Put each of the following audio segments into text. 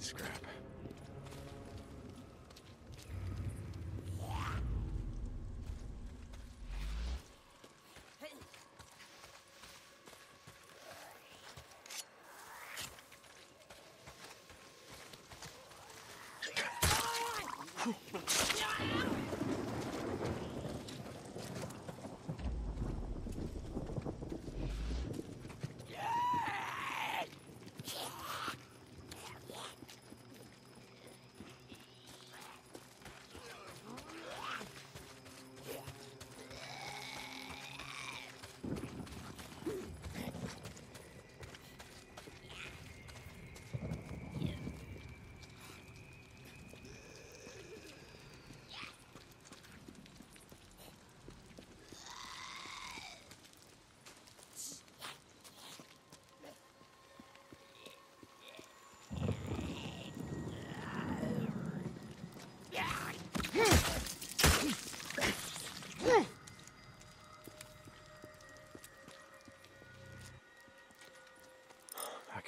Scrap.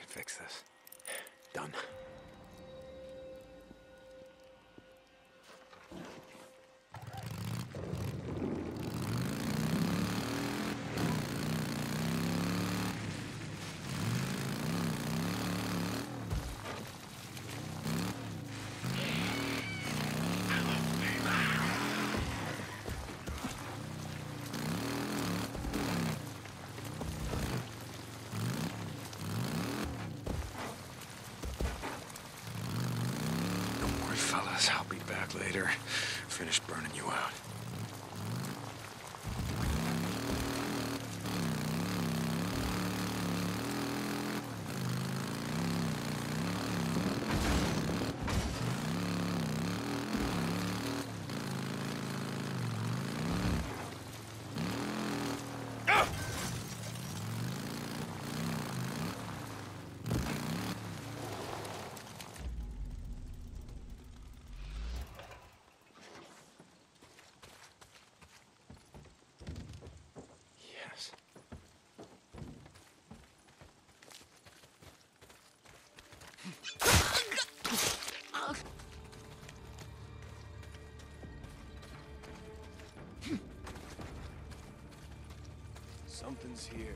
Fix this. Done. I'll be back later. Finish burning you out. Something's here.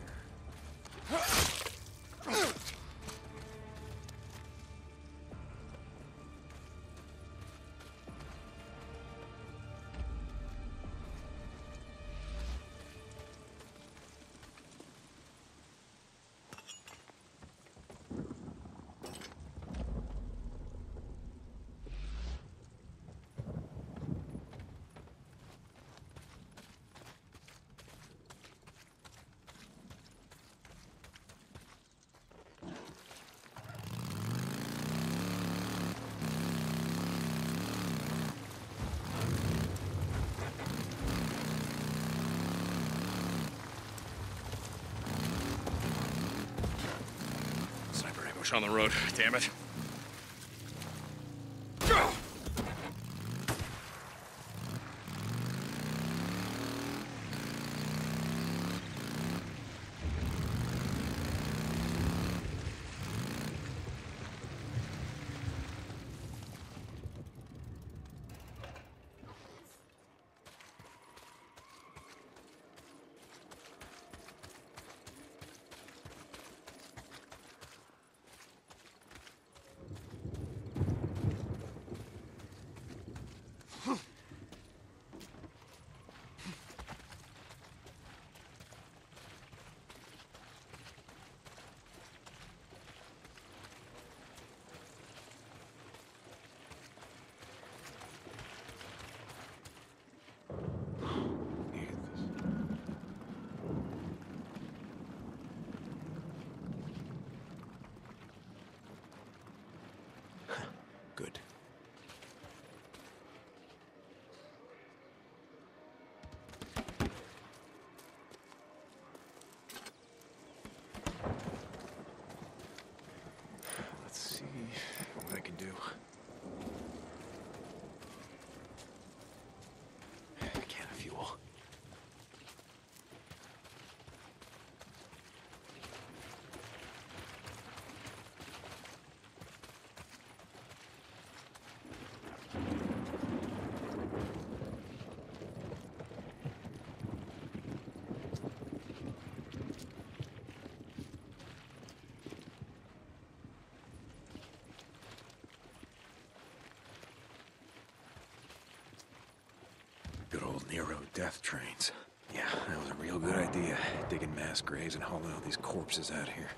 On the road, damn it. old Nero death trains. Yeah, that was a real good idea, digging mass graves and hauling all these corpses out here.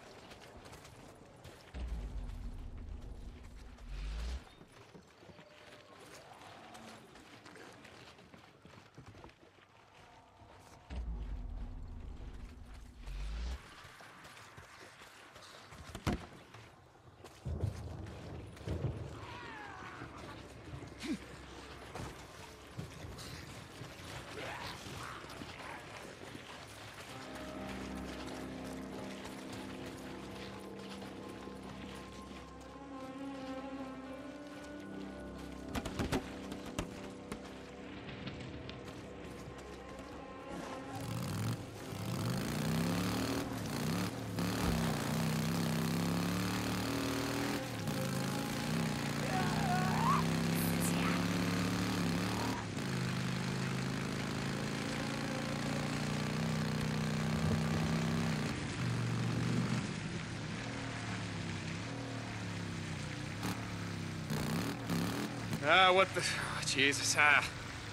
What the... Oh, Jesus,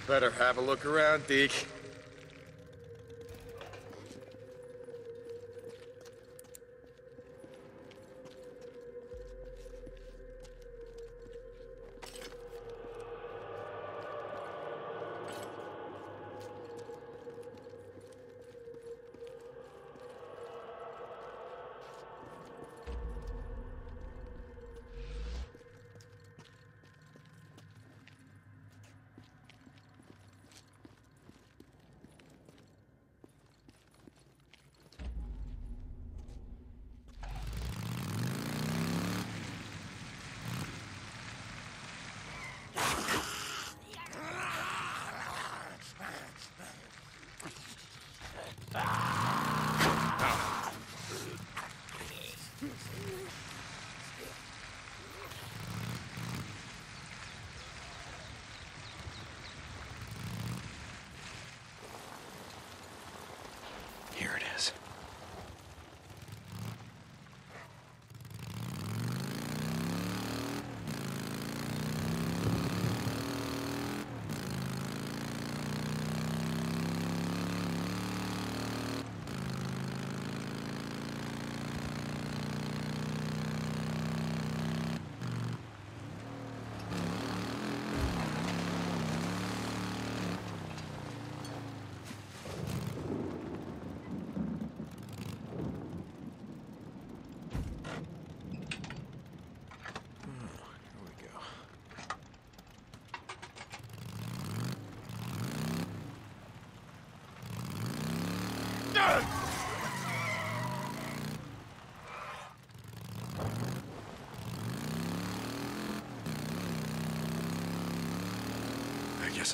Better have a look around, Deke.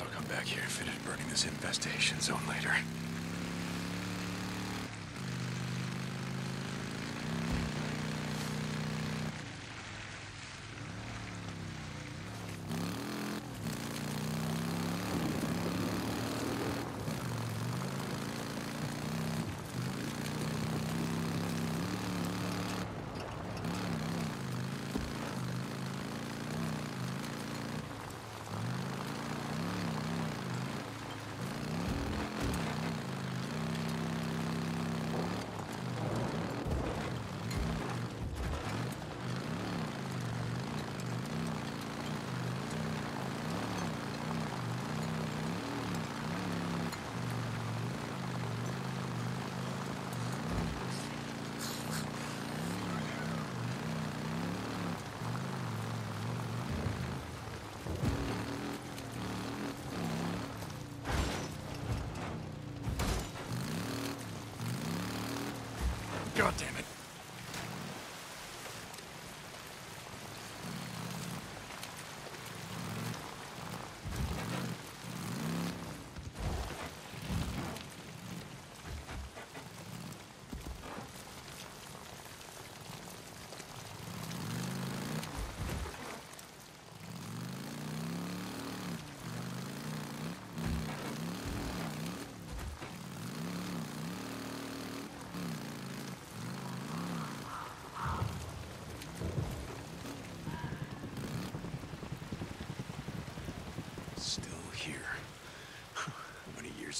I'll come back here and finish burning this infestation zone later. God damn it.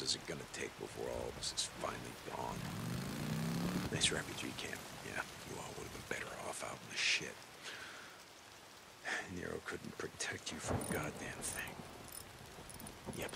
years is it going to take before all of this is finally gone? Nice refugee camp. Yeah, you all would have been better off out in the shit. Nero couldn't protect you from a goddamn thing. Yep.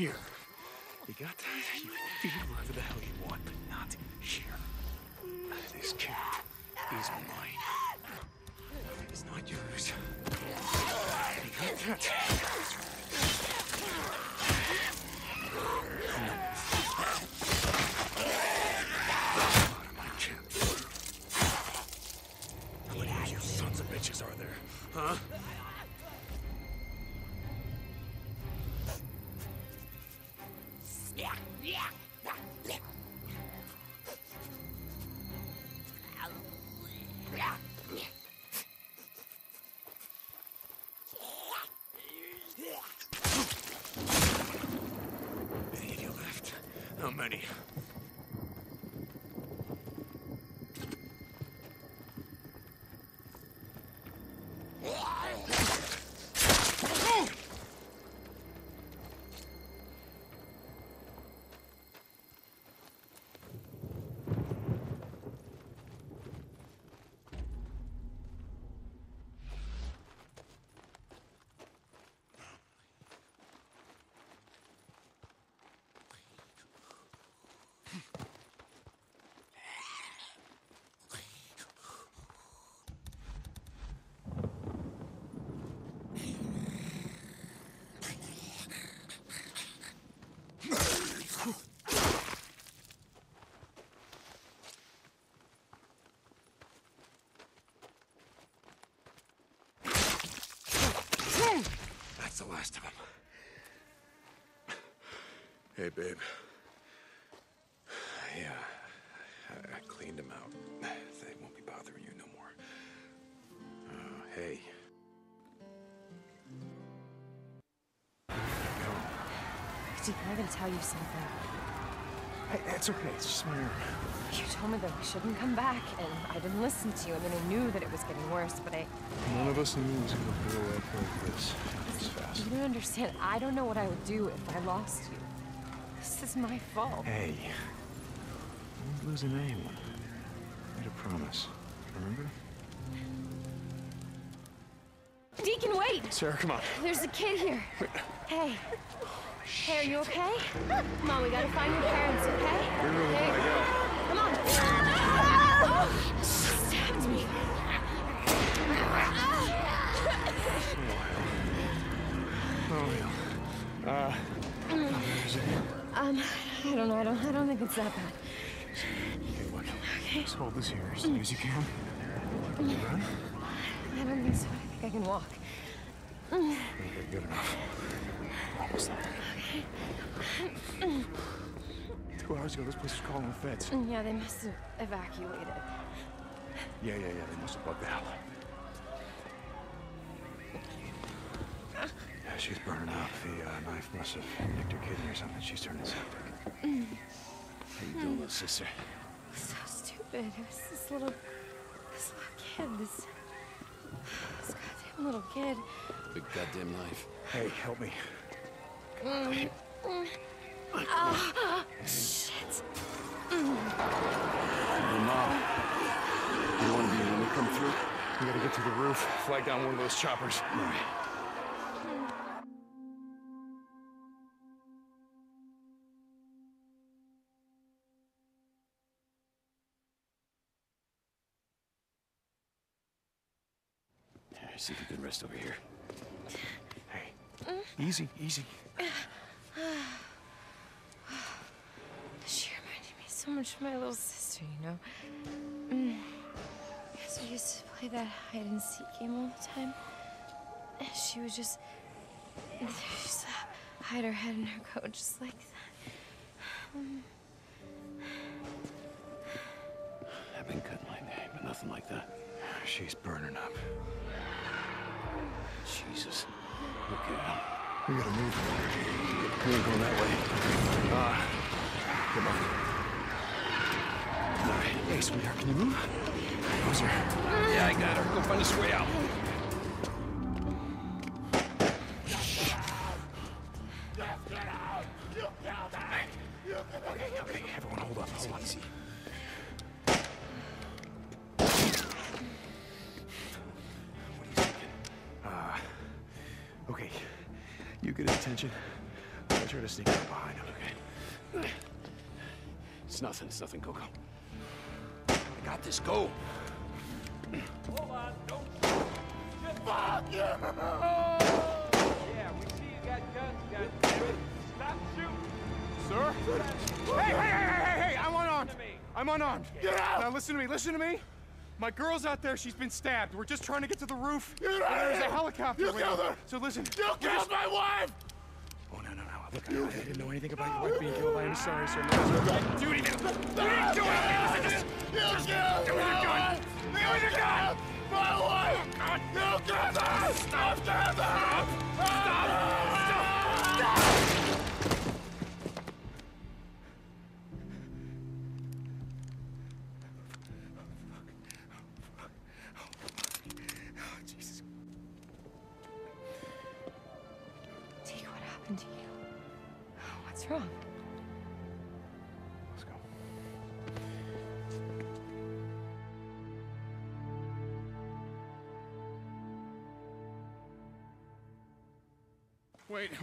here. You got that? You can feel whatever the hell you want, but not here. This kid is mine. It is not yours. You got that? Bitches are there, huh? Many of you left. How many? The last of them. Hey, babe. Yeah, I cleaned them out. They won't be bothering you no more. Hey. Deke, I'm gonna tell you something. Hey, that's okay. It's just my error. You told me that we shouldn't come back, and I didn't listen to you. I mean, I knew that it was getting worse, but I... None of us knew it was gonna blow up like this. Fast. You don't understand. I don't know what I would do if I lost you. This is my fault. Hey, I won't lose an aim. I made a promise. Remember? Deacon, wait! Sarah, come on. There's a kid here. Wait. Hey. Hey, are you okay? Come on, we gotta find your parents, okay? Hey. Come on. Oh, she stabbed me. I don't think it's that bad. Okay, look. Okay. Just hold this here as soon as you can. You run? I don't think so. I think I can walk. Okay, good enough. Almost there. Okay. 2 hours ago, this place was calling the feds. Yeah, they must have evacuated. Yeah. They must have bugged out. She's burning out. The knife must have nicked her kidney or something. She's turning septic. How you doing, little sister? So stupid. It was this little kid. This goddamn little kid. Big goddamn knife. Hey, help me. Shit. Hey, Mom. You want to be when we come through? We gotta get to the roof. Flag down one of those choppers. All right. See if you can rest over here. Hey, easy. She reminded me so much of my little sister, you know? Because we used to play that hide-and-seek game all the time. And she would just hide her head in her coat just like that. I've been cut my name, but nothing like that. She's burning up. Jesus. Look at him. We gotta move. We ain't going that way. Come on. All right. Hey, sweetheart, can you move? Boozer. Yeah, I got her. Go find us a way out. Okay, everyone hold up. Hold on. Easy. Okay, you get his attention. try to sneak up behind him, okay? It's nothing, Coco. I got this, go! Hold on, don't... Fuck you! Yeah, we see you got guns, goddammit. Stop shooting! Sir? Hey! I'm unarmed! I'm unarmed! Get out! Now listen to me, My girl's out there, she's been stabbed. We're just trying to get to the roof. There's a helicopter. You killed her! So listen. You killed my wife! Oh, no. Look, I didn't know anything about your wife being killed. I am sorry, sir. Dude, you didn't do anything. Listen, just do with your gun. My wife! You killed her! Stop! Stop! Wrong. Let's go. Wait,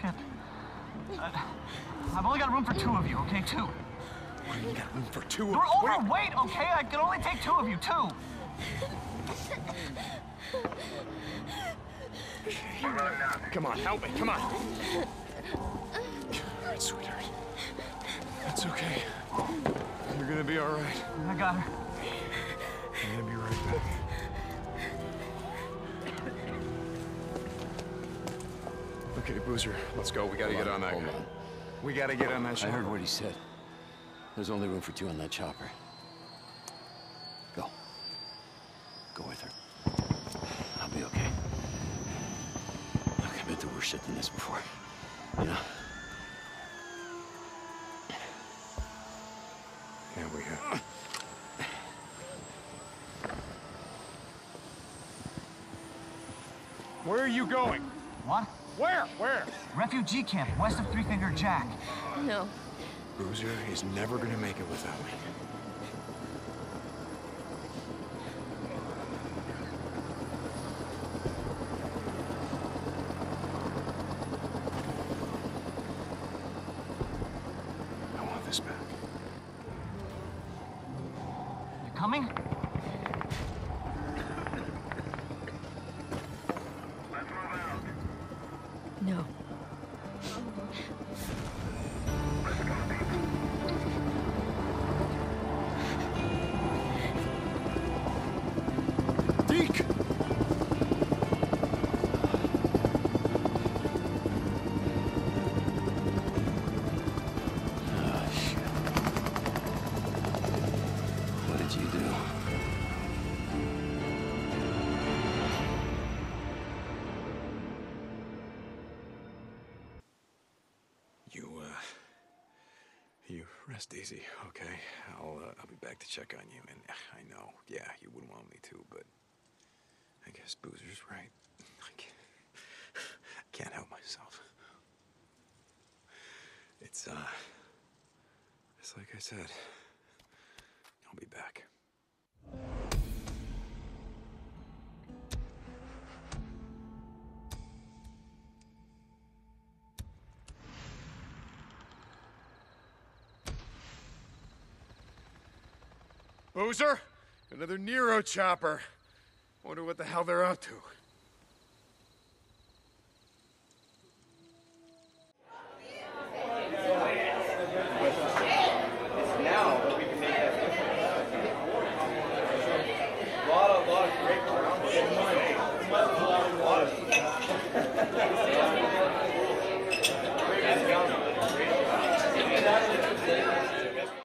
Shit. I've only got room for two of you, okay? Two. What do you got room for two of you? You're overweight, okay? I can only take two of you, two. Come on, help me, come on. All right, sweetheart. That's okay. You're gonna be all right. I got her. I'm gonna be right back. Okay, Boozer, let's go. We gotta get on that guy. We gotta get on that chopper. I heard what he said. There's only room for two on that chopper. Go. Go with her. I'll be okay. I've been through worse shit than this before, you know? Yeah, we have. Where are you going? What? Where? Refugee camp, west of Three Finger Jack. No. Boozer is never gonna make it without me. Coming? No. Deke! You rest easy, okay? I'll be back to check on you, and I know, yeah, you wouldn't want me to, but I guess Boozer's right. I can't help myself. It's like I said, I'll be back. Boozer? Another Nero chopper. Wonder what the hell they're up to.